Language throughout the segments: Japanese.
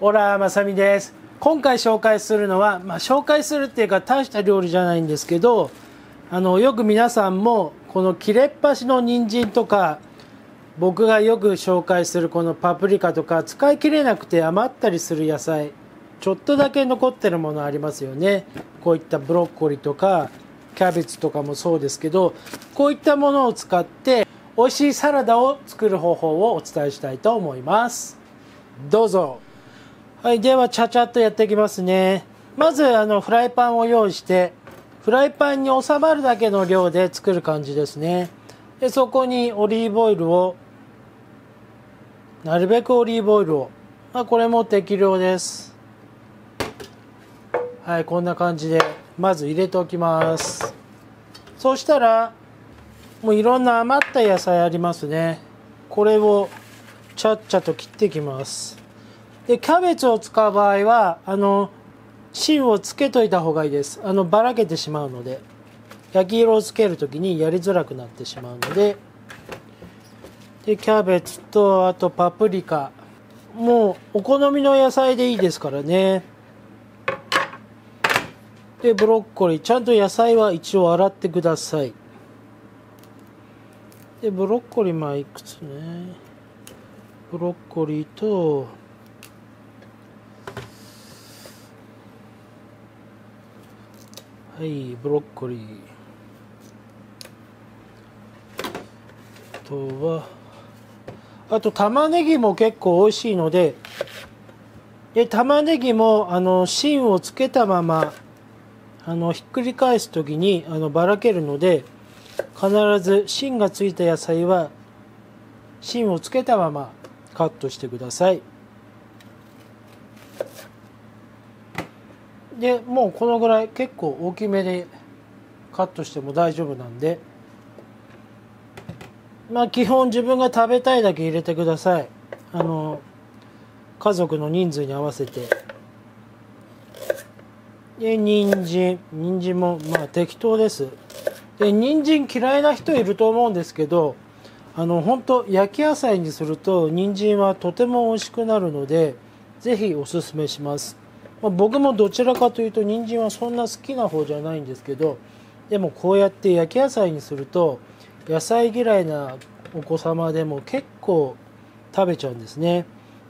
オラまさみです。今回紹介するのは、紹介するっていうか大した料理じゃないんですけど、よく皆さんもこの切れっ端の人参とか、僕がよく紹介するこのパプリカとか、使い切れなくて余ったりする野菜、ちょっとだけ残ってるものありますよね。こういったブロッコリーとかキャベツとかもそうですけど、こういったものを使って美味しいサラダを作る方法をお伝えしたいと思います。どうぞ。はい、ではちゃちゃっとやっていきますね。まずフライパンを用意して、フライパンに収まるだけの量で作る感じですね。でそこにオリーブオイルを、なるべくオリーブオイルを、これも適量です。はい、こんな感じでまず入れておきます。そうしたらもういろんな余った野菜ありますね。これをちゃっちゃと切っていきます。でキャベツを使う場合は芯をつけといた方がいいです。ばらけてしまうので、焼き色をつけるときにやりづらくなってしまうので。でキャベツと、あとパプリカ、もうお好みの野菜でいいですからね。でブロッコリー、ちゃんと野菜は一応洗ってください。でブロッコリー、いくつね、ブロッコリーと、はい、ブロッコリー。あとは、あと玉ねぎも結構美味しいので、玉ねぎも芯をつけたままひっくり返すときにばらけるので、必ず芯がついた野菜は芯をつけたままカットしてください。でもうこのぐらい、結構大きめでカットしても大丈夫なんで、基本自分が食べたいだけ入れてください。家族の人数に合わせて。で人参も適当です。で人参嫌いな人いると思うんですけど、本当焼き野菜にすると人参はとても美味しくなるので、ぜひおすすめします。僕もどちらかというと人参はそんな好きな方じゃないんですけど、でもこうやって焼き野菜にすると、野菜嫌いなお子様でも結構食べちゃうんですね。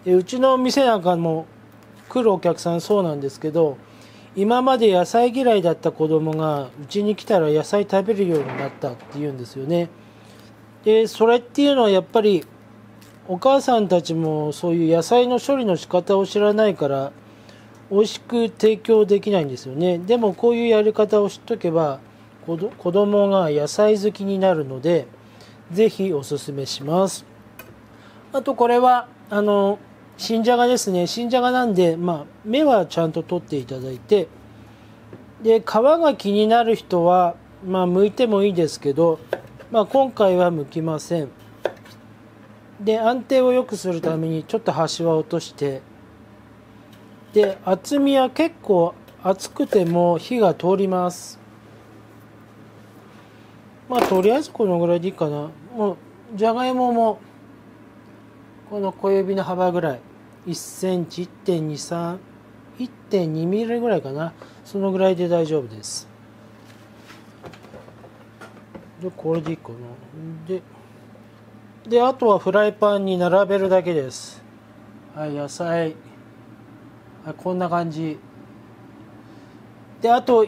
でうちの店なんかも来るお客さんそうなんですけど、今まで野菜嫌いだった子供がうちに来たら野菜食べるようになったっていうんですよね。でそれっていうのはやっぱりお母さんたちもそういう野菜の処理の仕方を知らないから、美味しく提供できないんですよね。でもこういうやり方を知っとけば子供が野菜好きになるので、ぜひおすすめします。あとこれは新じゃがですね。新じゃがなんで、芽はちゃんと取っていただいて、で皮が気になる人は剥いてもいいですけど、今回は剥きません。で安定を良くするためにちょっと端は落として、で厚みは結構厚くても火が通ります。とりあえずこのぐらいでいいかな。もうじゃがいももこの小指の幅ぐらい、1cm、1.23、1.2mm ぐらいかな。そのぐらいで大丈夫です。でこれでいいかな。であとはフライパンに並べるだけです。はい、野菜こんな感じで、あと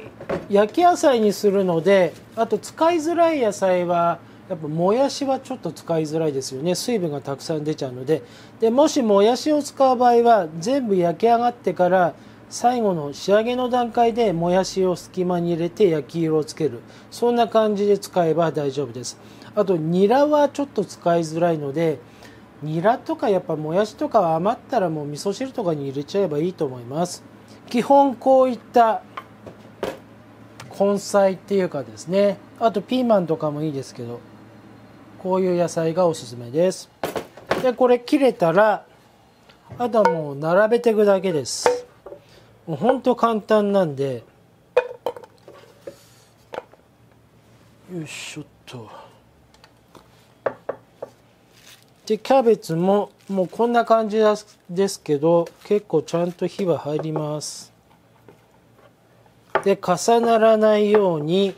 焼き野菜にするので、あと使いづらい野菜はやっぱもやしはちょっと使いづらいですよね。水分がたくさん出ちゃうので。でもしもやしを使う場合は、全部焼き上がってから最後の仕上げの段階でもやしを隙間に入れて焼き色をつける、そんな感じで使えば大丈夫です。あとニラはちょっと使いづらいので、ニラとかやっぱもやしとかは余ったらもう味噌汁とかに入れちゃえばいいと思います。基本こういった根菜っていうかですね、あとピーマンとかもいいですけど、こういう野菜がおすすめです。でこれ切れたら、あとはもう並べていくだけです。もうほんと簡単なんで、よいしょっと。でキャベツももうこんな感じですけど、結構ちゃんと火は入ります。で重ならないように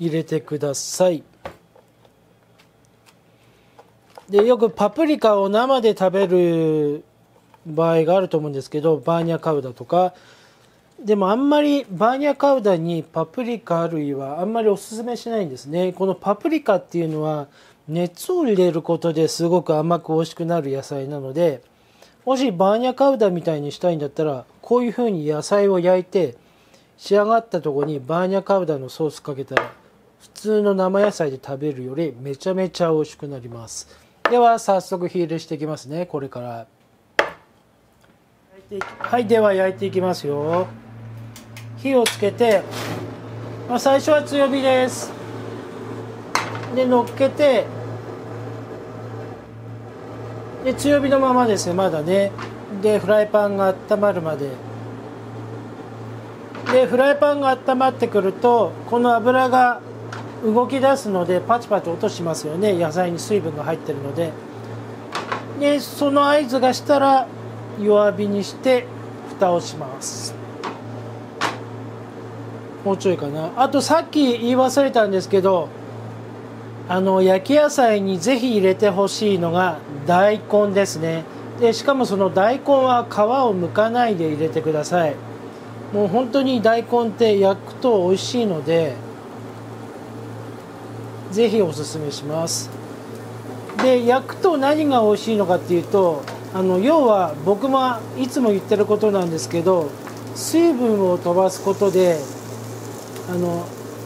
入れてください。でよくパプリカを生で食べる場合があると思うんですけど、バーニャカウダとかでもあんまりバーニャカウダにパプリカ類はあんまりおすすめしないんですね。このパプリカっていうのは熱を入れることですごく甘く美味しくなる野菜なので、もしバーニャカウダみたいにしたいんだったら、こういう風に野菜を焼いて仕上がったところにバーニャカウダのソースかけたら、普通の生野菜で食べるよりめちゃめちゃ美味しくなります。では早速火入れしていきますね。これからはい、では焼いていきますよ。火をつけて、まあ、最初は強火です。で乗っけて、で強火のままですね、まだね。でフライパンが温まるまで。でフライパンが温まってくると、この油が動き出すのでパチパチ音しますよね。野菜に水分が入ってるので。でその合図がしたら弱火にして蓋をします。もうちょいかな。あとさっき言い忘れたんですけど、焼き野菜にぜひ入れてほしいのが大根ですね。でしかもその大根は皮を剥かないで入れてください。もう本当に大根って焼くと美味しいので、ぜひおすすめします。で焼くと何が美味しいのかっていうと、要は僕もいつも言ってることなんですけど、水分を飛ばすことで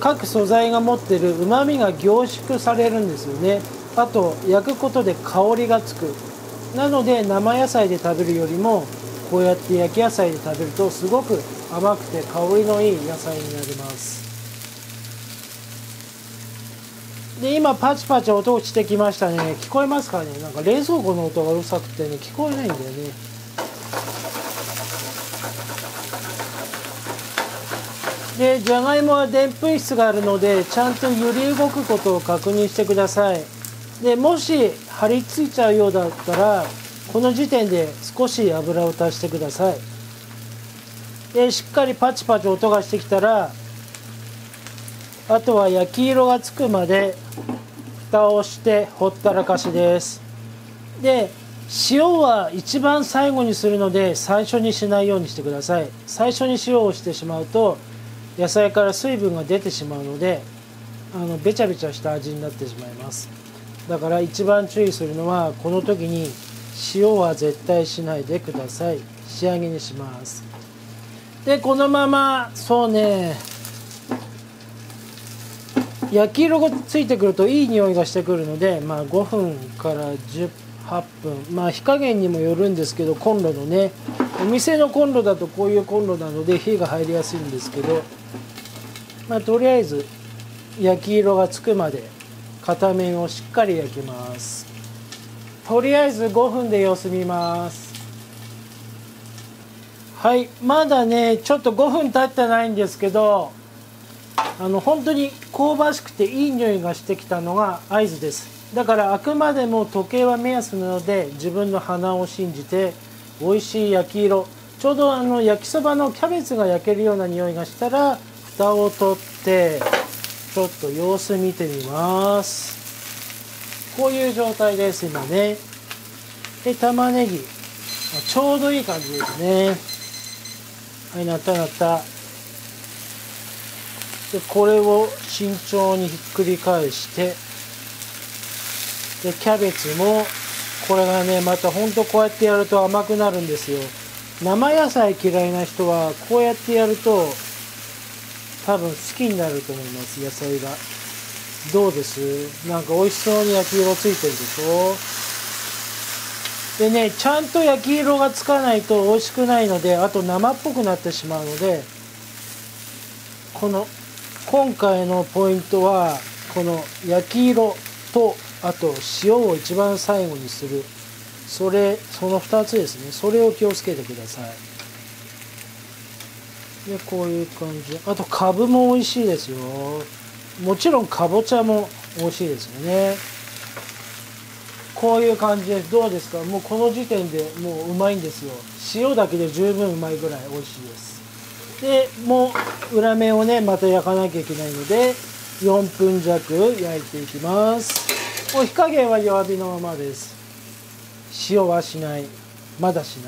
各素材が持ってるうまみが凝縮されるんですよね。あと焼くことで香りがつく。なので生野菜で食べるよりもこうやって焼き野菜で食べるとすごく甘くて香りのいい野菜になります。で今パチパチ音してきましたね。聞こえますかね。なんか冷蔵庫の音がうるさくてね、聞こえないんだよね。でじゃがいもはでんぷん質があるので、ちゃんと揺り動くことを確認してください。でもし張り付いちゃうようだったら、この時点で少し油を足してください。でしっかりパチパチ音がしてきたら、あとは焼き色がつくまで蓋をしてほったらかしです。で塩は一番最後にするので、最初にしないようにしてください。最初に塩をしてしまうと野菜から水分が出てしまうので、べちゃべちゃした味になってしまいます。だから一番注意するのは、この時に塩は絶対しないでください。仕上げにします。でこのまま、そうね、焼き色がついてくるといい匂いがしてくるので、まあ、5分から8分、まあ火加減にもよるんですけど、コンロのね、お店のコンロだとこういうコンロなので火が入りやすいんですけど、まあ、とりあえず焼き色がつくまで片面をしっかり焼きます。とりあえず5分で様子見ます。はい、まだねちょっと5分経ってないんですけど、本当に香ばしくていい匂いがしてきたのが合図です。だからあくまでも時計は目安なので、自分の鼻を信じて、美味しい焼き色、ちょうど焼きそばのキャベツが焼けるような匂いがしたら蓋を取ってちょっと様子見てみます。こういう状態です今ね。で玉ねぎちょうどいい感じですね。はい、なったなった。でこれを慎重にひっくり返して、でキャベツもこれがね、またほんとこうやってやると甘くなるんですよ。生野菜嫌いな人はこうやってやると多分好きになると思います、野菜が。どうです？なんか美味しそうに焼き色ついてるでしょ。でね、ちゃんと焼き色がつかないと美味しくないので、あと生っぽくなってしまうので、今回のポイントはこの焼き色と、あと塩を一番最後にする、その2つですね。それを気をつけてください。でこういう感じ。あとかぶも美味しいですよ。もちろんかぼちゃも美味しいですよね。こういう感じです。どうですか？もうこの時点でもううまいんですよ。塩だけで十分うまいぐらい美味しいです。でもう裏面をねまた焼かなきゃいけないので4分弱焼いていきます。もう火加減は弱火のままです。塩はしない、まだし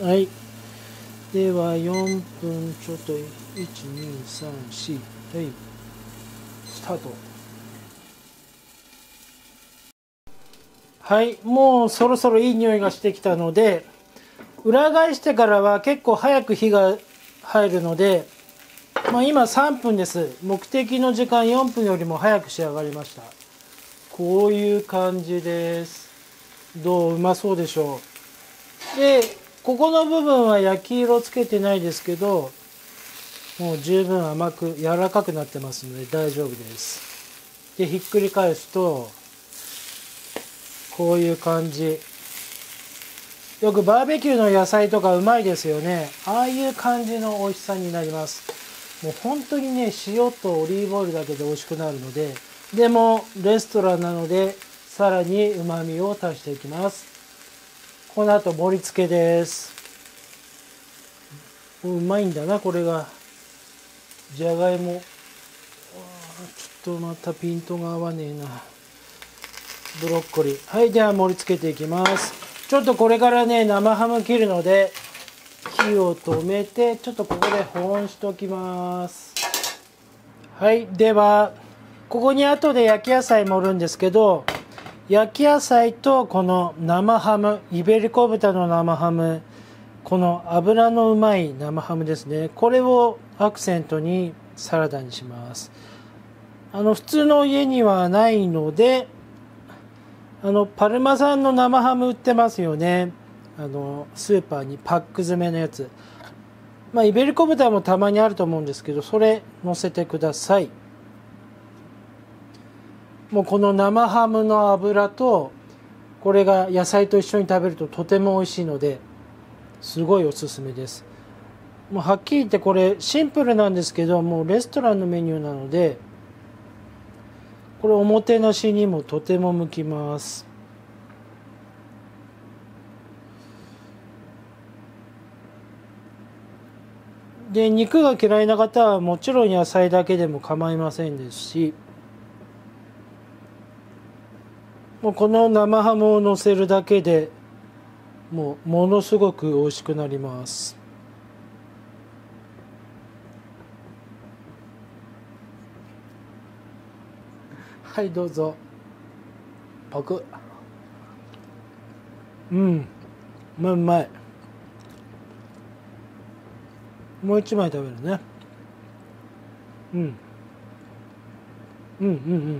ない。はい、では4分ちょっと1234はいスタート。はい、もうそろそろいい匂いがしてきたので、裏返してからは結構早く火が入るので、まあ、今3分です。目的の時間4分よりも早く仕上がりました。こういう感じです。どう？うまそうでしょう。でここの部分は焼き色つけてないですけど、もう十分甘く柔らかくなってますので大丈夫です。でひっくり返すとこういう感じ。よくバーベキューの野菜とかうまいですよね。ああいう感じの美味しさになります。もう本当にね塩とオリーブオイルだけで美味しくなるので、でもレストランなのでさらにうまみを足していきます。この後盛り付けです。うまいんだなこれが。じゃがいもちょっとまたピントが合わねえな。ブロッコリー。はい、では盛り付けていきます。ちょっとこれからね生ハム切るので火を止めてちょっとここで保温しておきます。はい、ではここに後で焼き野菜盛るんですけど、焼き野菜とこの生ハム、イベリコ豚の生ハム、この脂のうまい生ハムですね。これをアクセントにサラダにします。普通の家にはないのでパルマ産の生ハム売ってますよね。スーパーにパック詰めのやつ、まあイベリコ豚もたまにあると思うんですけど、それ乗せてください。もうこの生ハムの油とこれが野菜と一緒に食べるととても美味しいのですごいおすすめです。もうはっきり言ってこれシンプルなんですけど、もうレストランのメニューなのでこれおもてなしにもとても向きます。で肉が嫌いな方はもちろん野菜だけでも構いませんですし、もうこの生ハムをのせるだけでもうものすごく美味しくなります。はいどうぞ。パク。うんうまい。もう一枚食べるね。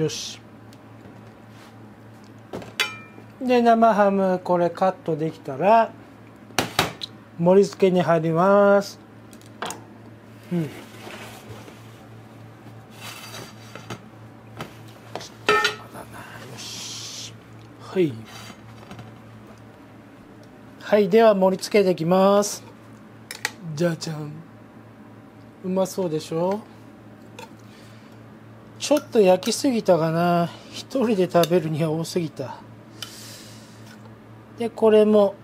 よし。で生ハムこれカットできたら盛り付けに入ります。はい、はい、では盛り付けていきます。じゃじゃん。うまそうでしょ。ちょっと焼きすぎたかな。一人で食べるには多すぎた。でこれも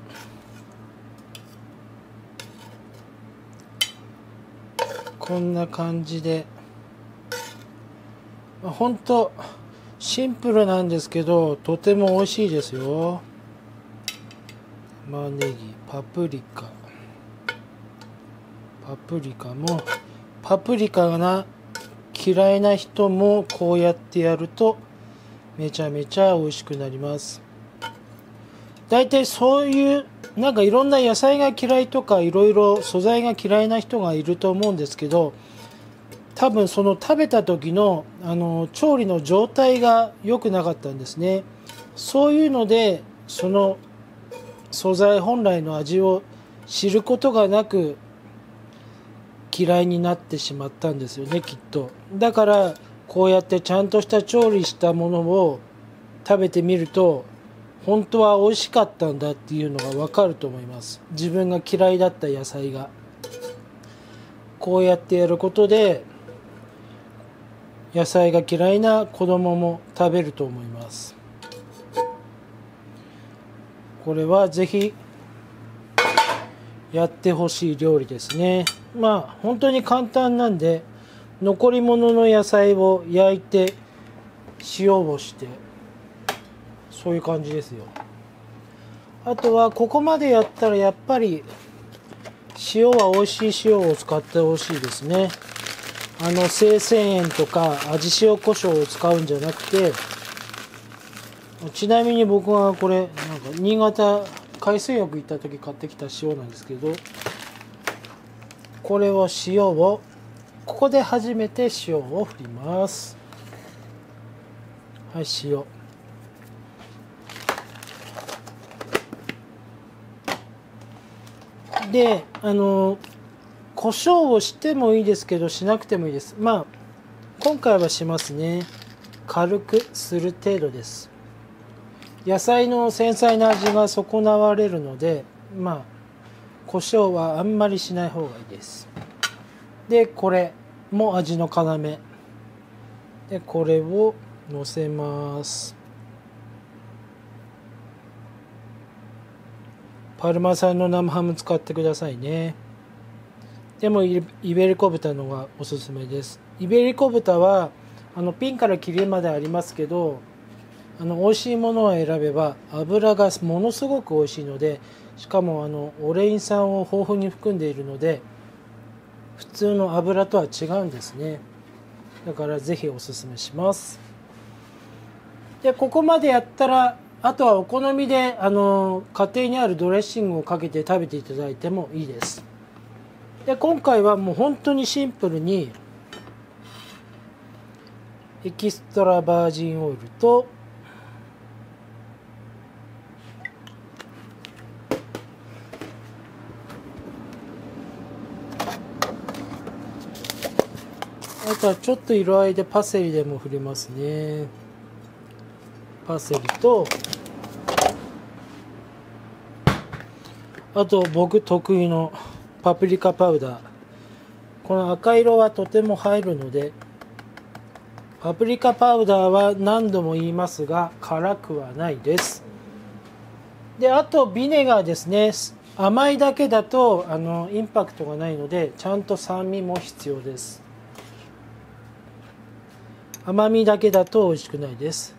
こんな感じで、まあ、ほんとシンプルなんですけどとても美味しいですよ。玉ねぎ、パプリカ、パプリカもパプリカが嫌いな人もこうやってやるとめちゃめちゃ美味しくなります。大体そういうなんかいろんな野菜が嫌いとかいろいろ素材が嫌いな人がいると思うんですけど、多分その食べた時の調理の状態が良くなかったんですね。そういうのでその素材本来の味を知ることがなく嫌いになってしまったんですよねきっと。だからこうやってちゃんとした調理したものを食べてみると本当は美味しかったんだっていうのが分かると思います。自分が嫌いだった野菜がこうやってやることで野菜が嫌いな子供も食べると思います。これはぜひやってほしい料理ですね。まあ本当に簡単なんで、残り物の野菜を焼いて塩をして、そういう感じですよ。あとはここまでやったらやっぱり塩は美味しい塩を使ってほしいですね。生鮮塩とか味塩コショウを使うんじゃなくて、ちなみに僕はこれなんか新潟海水浴行った時買ってきた塩なんですけど、これを塩をここで初めて塩を振ります。はい、塩。で、胡椒をしてもいいですけど、しなくてもいいです。まあ今回はしますね。軽くする程度です。野菜の繊細な味が損なわれるので、まあ胡椒はあんまりしない方がいいです。でこれも味の要で、これをのせます。パルマ産の生ハム使ってくださいね。でもイベリコ豚のがおすすめです。イベリコ豚はピンから切りまでありますけど、美味しいものを選べば油がものすごく美味しいので、しかもオレイン酸を豊富に含んでいるので、普通の油とは違うんですね。だからぜひおすすめします。でここまでやったら、あとはお好みで家庭にあるドレッシングをかけて食べていただいてもいいです。で今回はもう本当にシンプルにエキストラバージンオイルとあとはちょっと色合いでパセリでも振りますね。パセリと、あと僕得意のパプリカパウダー。この赤色はとても入るので、パプリカパウダーは何度も言いますが辛くはないです。であとビネガーですね。甘いだけだとインパクトがないので、ちゃんと酸味も必要です。甘みだけだと美味しくないです。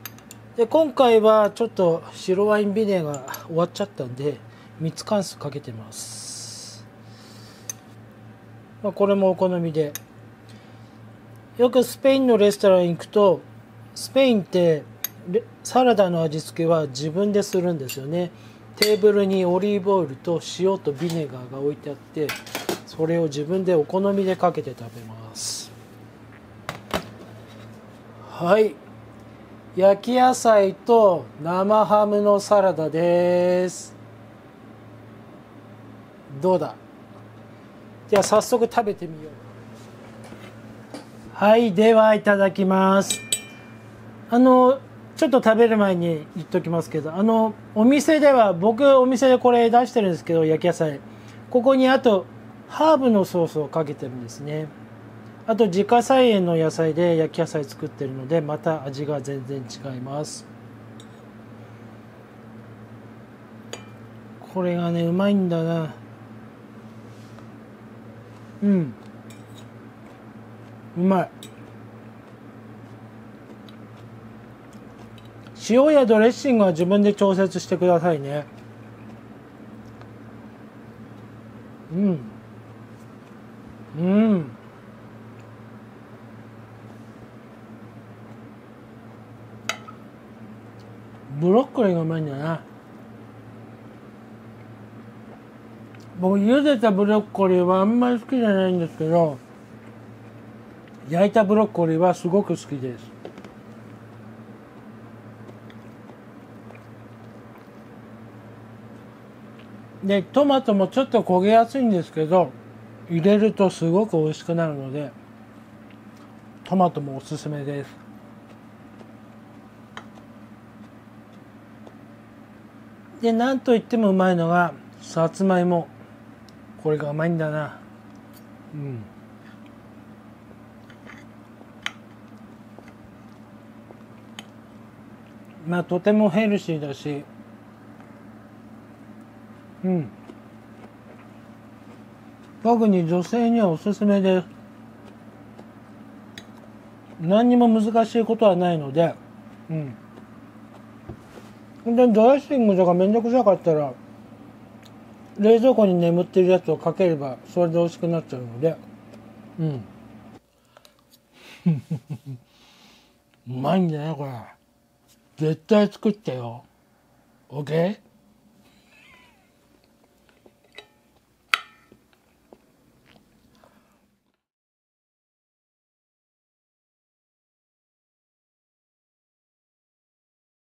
で今回はちょっと白ワインビネガー終わっちゃったんで、蜜柑酢かけてます。まあ、これもお好みで。よくスペインのレストラン行くと、スペインってサラダの味付けは自分でするんですよね。テーブルにオリーブオイルと塩とビネガーが置いてあって、それを自分でお好みでかけて食べます。はい、焼き野菜と生ハムのサラダです。どうだ。じゃあ早速食べてみよう。はい、ではいただきます。ちょっと食べる前に言っときますけど、お店では、僕お店でこれ出してるんですけど、焼き野菜、ここにあとハーブのソースをかけてるんですね。あと自家菜園の野菜で焼き野菜作ってるので、また味が全然違います。これがね、うまいんだな。うん、うまい。塩やドレッシングは自分で調節してくださいね。うんうん、ブロッコリーがうまいんだな。僕茹でたブロッコリーはあんまり好きじゃないんですけど、焼いたブロッコリーはすごく好きです。でトマトもちょっと焦げやすいんですけど、入れるとすごく美味しくなるので、トマトもおすすめです。でなんといってもうまいのがさつまいも。これがうまいんだな。うん、まあとてもヘルシーだし、うん、特に女性にはおすすめです。何にも難しいことはないので、うん、本当にドレッシングとかめんどくさかったら冷蔵庫に眠ってるやつをかければそれで美味しくなっちゃうので、うん、うまいんだよこれ。絶対作ってよ。OK?